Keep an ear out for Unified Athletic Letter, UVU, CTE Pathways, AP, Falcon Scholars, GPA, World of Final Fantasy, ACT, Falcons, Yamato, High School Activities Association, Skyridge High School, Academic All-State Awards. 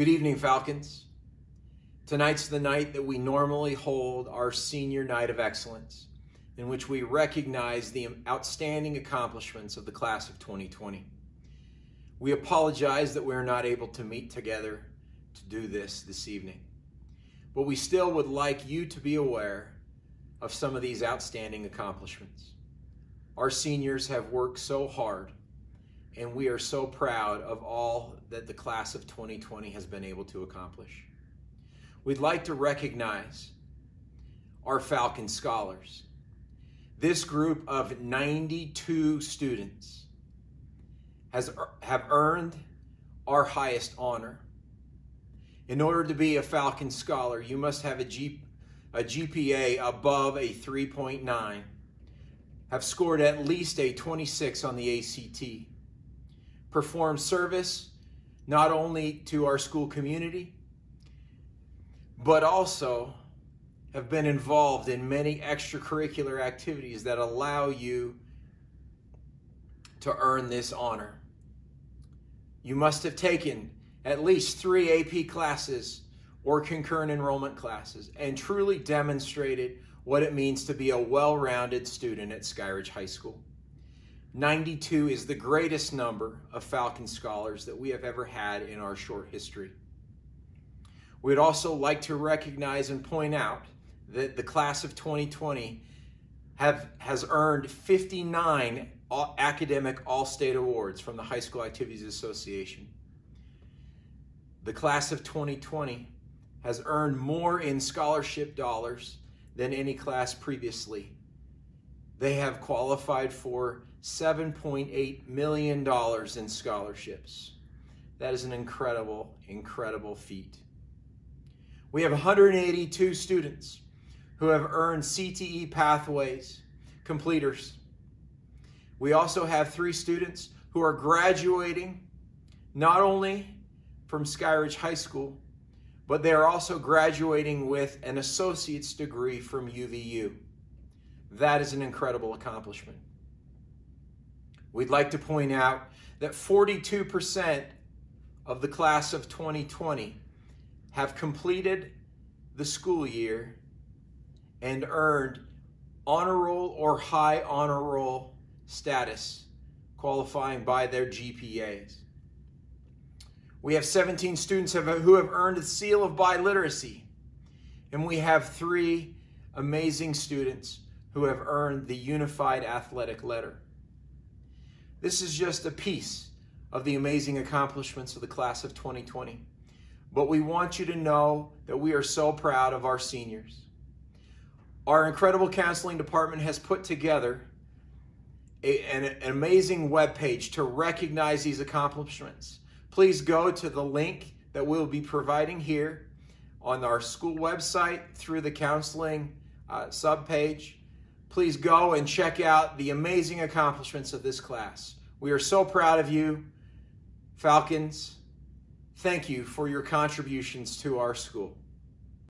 Good evening, Falcons. Tonight's the night that we normally hold our Senior Night of Excellence, in which we recognize the outstanding accomplishments of the class of 2020. We apologize that we're not able to meet together to do this evening, but we still would like you to be aware of some of these outstanding accomplishments. Our seniors have worked so hard, and we are so proud of all that the class of 2020 has been able to accomplish. We'd like to recognize our Falcon Scholars. This group of 92 students have earned our highest honor. In order to be a Falcon Scholar, you must have a GPA above a 3.9, have scored at least a 26 on the ACT, perform service not only to our school community, but also have been involved in many extracurricular activities that allow you to earn this honor. You must have taken at least 3 AP classes or concurrent enrollment classes and truly demonstrated what it means to be a well-rounded student at Skyridge High School. 92 is the greatest number of Falcon Scholars that we have ever had in our short history. We'd also like to recognize and point out that the class of 2020 has earned 59 Academic All-State Awards from the High School Activities Association. The class of 2020 has earned more in scholarship dollars than any class previously. They have qualified for $7.8 million in scholarships. That is an incredible, incredible feat. We have 182 students who have earned CTE Pathways completers. We also have 3 students who are graduating not only from Skyridge High School, but they are also graduating with an associate's degree from UVU. That is an incredible accomplishment. We'd like to point out that 42% of the class of 2020 have completed the school year and earned honor roll or high honor roll status, qualifying by their GPAs. We have 17 students who have earned the seal of biliteracy, and we have 3 amazing students who have earned the Unified Athletic Letter. This is just a piece of the amazing accomplishments of the class of 2020. But we want you to know that we are so proud of our seniors. Our incredible counseling department has put together an amazing webpage to recognize these accomplishments. Please go to the link that we'll be providing here on our school website through the counseling subpage. Please go and check out the amazing accomplishments of this class. We are so proud of you, Falcons. Thank you for your contributions to our school.